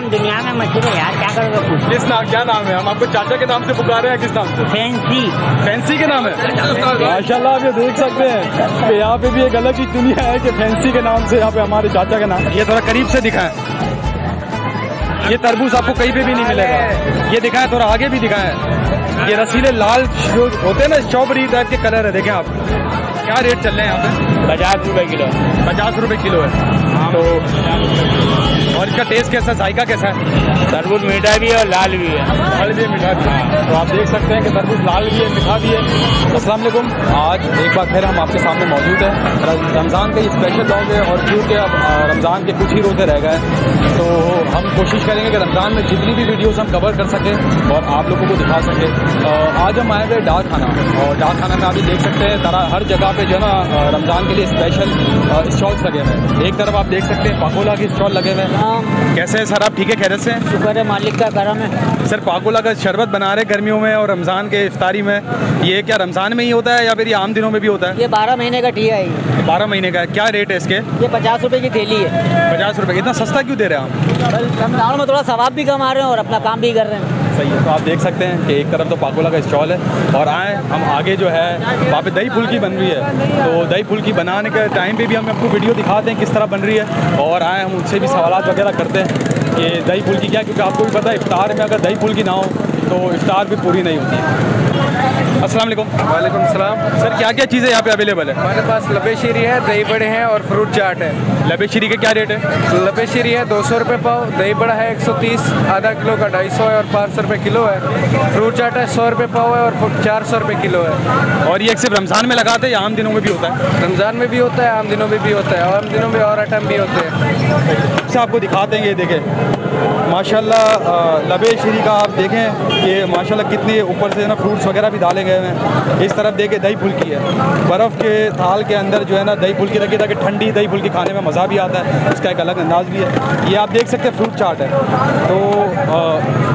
तमाम दुनिया में मशहूर है यार, क्या करोगे। किस नाम, क्या नाम है? हम आपको चाचा के नाम से पुकारे हैं, किस नाम से? फैंसी। फैंसी के नाम है, माशाल्लाह। आप ये देख सकते हैं कि यहाँ पे भी एक अलग ही दुनिया है कि फैंसी के नाम से यहाँ पे हमारे चाचा का नाम। ये थोड़ा करीब से दिखाएं, ये तरबूज आपको कहीं पे भी नहीं मिलेगा। ये दिखाएं, थोड़ा आगे भी दिखाएं। ये रसीले लाल जो होते हैं ना, स्ट्रॉबेरी टाइप के कलर है। देखें आप, क्या रेट चल रहे हैं यहाँ पे? 50 रुपए किलो। 50 रुपए किलो है। तो और इसका टेस्ट कैसा, जायका कैसा है? तरबूज मीठा भी है और लाल भी है। लाल भी है, मीठा भी है। तो आप देख सकते हैं कि तरबूज लाल भी है, मीठा भी है। अस्सलाम वालेकुम, आज एक बार फिर हम आपके सामने मौजूद हैं। रमज़ान का ये स्पेशल लॉन्च है और क्योंकि अब रमज़ान के कुछ ही रोजे रह गए, तो हम कोशिश करेंगे कि रमज़ान में जितनी भी वीडियोस हम कवर कर सकें और आप लोगों को दिखा सकें। आज हम आए हुए डाक खाना, और डाक खाना में आप ये देख सकते हैं तरह हर जगह पे जो है ना रमज़ान के लिए स्पेशल स्टॉल्स लगे हुए हैं। एक तरफ आप देख सकते हैं पाकोला के स्टॉल लगे हुए हैं। कैसे है सर आप, ठीक है, खैरियत से? शुक्र है मालिक का करम है। सर पाकोला का शरबत बना रहे गर्मियों में और रमज़ान के इफ्तारी में, ये क्या रमज़ान में ही होता है या फिर ये आम दिनों में भी होता है? ये 12 महीने का टीका है। 12 महीने का है। क्या रेट है इसके? ये 50 रुपये की थैली है। 50 रुपये, इतना सस्ता क्यों दे रहे हैं आप? रमज़ान में थोड़ा सवाब भी कमा रहे हैं और अपना काम भी कर रहे हैं। सही है। तो आप देख सकते हैं कि एक तरफ तो पाकोला का स्टॉल है और आए हम आगे जो है वहाँ पे दही फुल्की बन रही है। तो दही फुल्की बनाने के टाइम पे भी हम आपको वीडियो दिखाते हैं किस तरह बन रही है, और आए हम उनसे भी सवाल वगैरह करते हैं कि दही फुल्की क्या, क्योंकि आपको भी पता है इफ्तार में अगर दही फुल्की ना हो तो इफ्तार भी पूरी नहीं होती है। अस्सलाम वालेकुम। वालेकुम सलाम। सर क्या क्या चीज़ें यहाँ पे अवेलेबल है? हमारे पास लब ए शीरी है, दही बड़े हैं और फ्रूट चाट है। लब ए शीरी का क्या रेट है? लब ए शीरी है 200 रुपये पाव, दही बड़ा है 130, आधा किलो का 250 है और 500 रुपये किलो है। फ्रूट चाट है 100 रुपये पाव है और 400 रुपये किलो है। और ये सिर्फ रमज़ान में लगाते हैं या आम दिनों में भी होता है? रमज़ान में भी होता है, आम दिनों में भी होता है, और आम दिनों में और आइटम भी होते हैं। आपको दिखाते हैं, ये देखें माशाल्लाह लब ए शीरी का। आप देखें ये माशाल्लाह कितनी ऊपर से ना फ्रूट्स वगैरह भी डाले गए हैं। इस तरफ देखें दही फुल्की है, बर्फ़ के थाल के अंदर जो है ना दही फुल्की रखी, ताकि ठंडी दही फुल्की खाने में मज़ा भी आता है, उसका एक अलग अंदाज भी है। ये आप देख सकते हैं फ्रूट चाट है। तो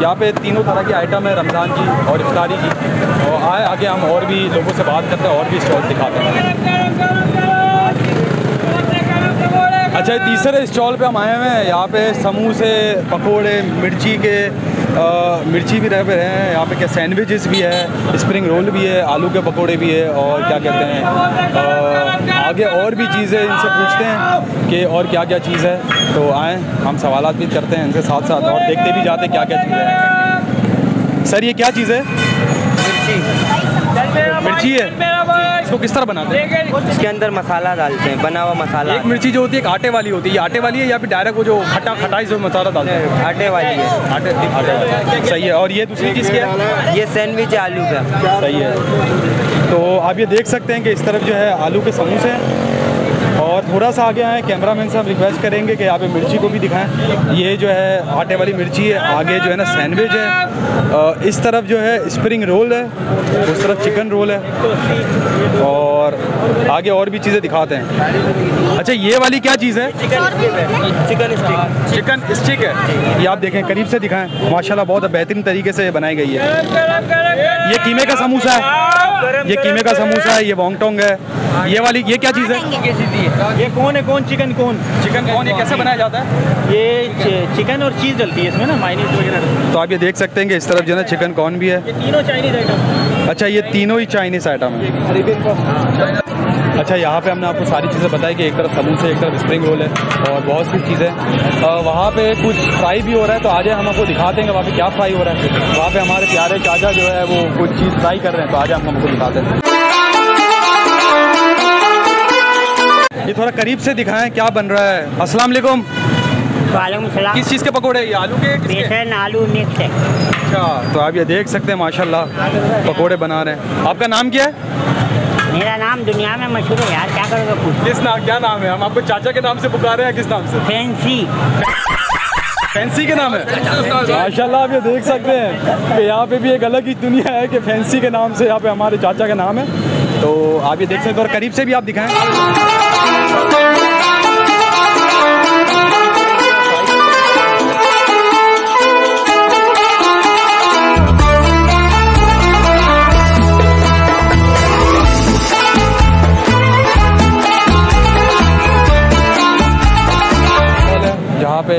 यहाँ पे तीनों तरह की आइटम है रमज़ान की और इफ्तारी की। और आए आगे हम और भी लोगों से बात करते हैं और भी स्टॉल दिखाते हैं। अच्छा, तीसरे स्टॉल पे हम आए हुए हैं। यहाँ पे समोसे, पकोड़े, मिर्ची के मिर्ची भी रहे हैं यहाँ पे, क्या सैंडविचेस भी है, स्प्रिंग रोल भी है, आलू के पकोड़े भी है, और क्या कहते हैं आगे और भी चीज़ें। इनसे पूछते हैं कि और क्या क्या चीज़ है, तो आएँ हम सवाल भी करते हैं इनके साथ साथ और देखते भी जाते क्या क्या चीज़ है। सर ये क्या चीज़ है? मिर्ची है। इसको किस तरह बनाते हैं? इसके अंदर मसाला डालते हैं, बना हुआ मसाला। एक मिर्ची जो होती है एक आटे वाली होती है, ये आटे वाली है या फिर डायरेक्ट वो जो खट्टा खटाई जो मसाला डालते हैं? आटे वाली है। आटे। सही है। और ये दूसरी चीज़ क्या है? ये सैंडविच है आलू का। सही है। तो आप ये देख सकते हैं कि इस तरफ जो है आलू के समोसे हैं, और थोड़ा सा आगे आए कैमरामैन से हम रिक्वेस्ट करेंगे कि यहाँ पे मिर्ची को भी दिखाएं। ये जो है आटे वाली मिर्ची है, आगे जो है ना सैंडविच है, इस तरफ जो है स्प्रिंग रोल है, उस तरफ चिकन रोल है, और आगे और भी चीज़ें दिखाते हैं। अच्छा ये वाली क्या चीज़ है? Chicken stick. चिकन स्टिक है। ये आप देखें, करीब से दिखाएं, माशाल्लाह बहुत बेहतरीन तरीके से बनाई गई है। ये कीमे का समोसा है, ये कीमे का समोसा है, ये वोंगटोंग है। ये वाली ये क्या चीज़ है? ये कौन है? कौन चिकन? कौन चिकन? कौन? ये कैसे बनाया जाता है? ये चिकन और चीज़ डलती है इसमें ना, माइनस वगैरह। तो आप ये देख सकते हैं कि इस तरफ जो है ना चिकन कौन भी है। ये तीनों चाइनीज आइटम। अच्छा ये तीनों ही चाइनीज आइटम है। अच्छा यहाँ पे हमने आपको सारी चीज़ें बताई कि एक तरफ समोसे, एक तरफ स्प्रिंग रोल है और बहुत सी चीज़ें। वहाँ पे कुछ फ्राई भी हो रहा है, तो आज हम आपको दिखाते हैं वहाँ पे क्या फ्राई हो रहा है। वहाँ पे हमारे प्यारे चाचा जो है वो कुछ चीज़ फ्राई कर रहे हैं, तो आज हम आपको दिखाते हैं। ये थोड़ा करीब से दिखाएं क्या बन रहा है। अस्सलाम वालेकुम। वालेकुम सलाम। किस चीज़ के पकोड़े? ये आलू के? बेसन आलू मिक्स है। अच्छा, तो आप ये देख सकते हैं माशाल्लाह पकोड़े बना रहे हैं। आपका नाम क्या है? मेरा नाम दुनिया में मशहूर है यार, क्या करोगे। किस नाम, क्या नाम है? हम आपको चाचा के नाम से पुकारे हैं, किस नाम से? फैंसी। फैंसी के नाम है, माशाल्लाह। आप ये देख सकते हैं कि यहाँ पे भी एक अलग ही दुनिया है कि फैंसी के नाम से यहाँ पे हमारे चाचा का नाम है। तो आप ये देख सकते हैं, और करीब से भी आप दिखाएं।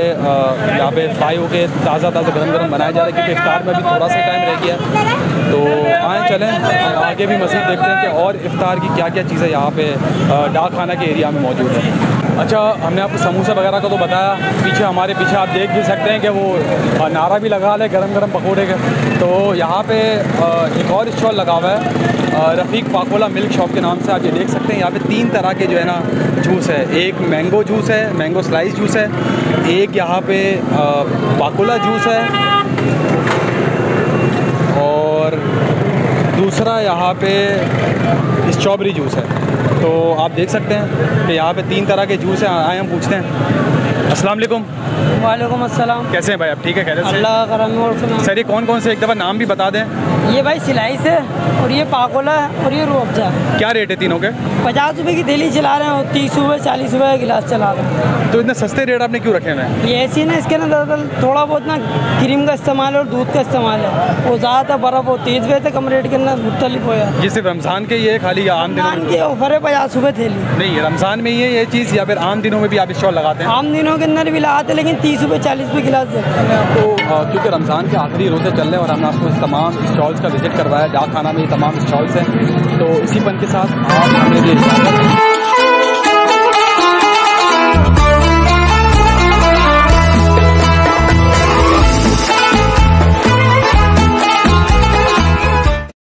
जहाँ पे फ्राई होकर ताज़ा ताज़ा गर्म गर्म बनाया जा रहा है, क्योंकि इफ्तार में भी थोड़ा सा टाइम रह गया। तो आएँ चलें आगे भी मज़ीद देखते हैं कि और इफ्तार की क्या क्या चीज़ें यहाँ पे डाक खाना के एरिया में मौजूद है। अच्छा, हमने आपको समोसा वगैरह का तो बताया, पीछे हमारे पीछे आप देख भी सकते हैं कि वो नारा भी लगा है गरम गरम पकोड़े का। तो यहाँ पे एक और स्टॉल लगा हुआ है रफ़ीक पाकोला मिल्क शॉप के नाम से, आप ये देख सकते हैं। यहाँ पे 3 तरह के जो है ना जूस है, एक मैंगो जूस है, मैंगो स्लाइस जूस है, एक यहाँ पे पाकोला जूस है और दूसरा यहाँ पे स्ट्रॉबेरी जूस है। तो आप देख सकते हैं कि यहाँ पे 3 तरह के जूस हैं। आए हम पूछते हैं। अस्सलाम वालेकुम। वालेकुम अस्सलाम। कैसे हैं भाई आप? ठीक है, खैरियत से? अल्लाह का रहम और सुना। सर ये कौन कौन से, एक दफ़ा नाम भी बता दें। ये भाई स्लाइस है और ये पाकोला है और ये रूअफ़ज़ा। क्या रेट है तीनों के? 50 रुपये की थैली चला रहे हैं और 30 रुपये 40 रुपये का गिलास चला रहे हैं। तो इतने सस्ते रेट आपने क्यों रखे हैं? ये ऐसे ना, इसके ना दरअसल थोड़ा बहुत ना क्रीम का इस्तेमाल है और दूध का इस्तेमाल है, वो ज़्यादा बर्फ़ होती है, इस वजह से कम रेट के अंदर मुख्तलिफ होया। ये सिर्फ रमज़ान के ये खाली आम दिनों के ऑफर है? 50 रुपये थैली। नहीं, रमज़ान में ही है ये चीज़ या फिर आम दिनों में भी आप स्टॉल लगाते हैं? आम दिनों के अंदर भी लगाते हैं, लेकिन 30 रुपये 40 रुपये गिलास देते हैं आपको, क्योंकि रमज़ान के आखिरी रोज़े चल रहे हैं और हमने आपको इस तमाम स्टॉल्स का विजिट करवाया। डाक खाना में ये तमाम स्टॉल्स हैं। तो इसी पन के साथ आप हमें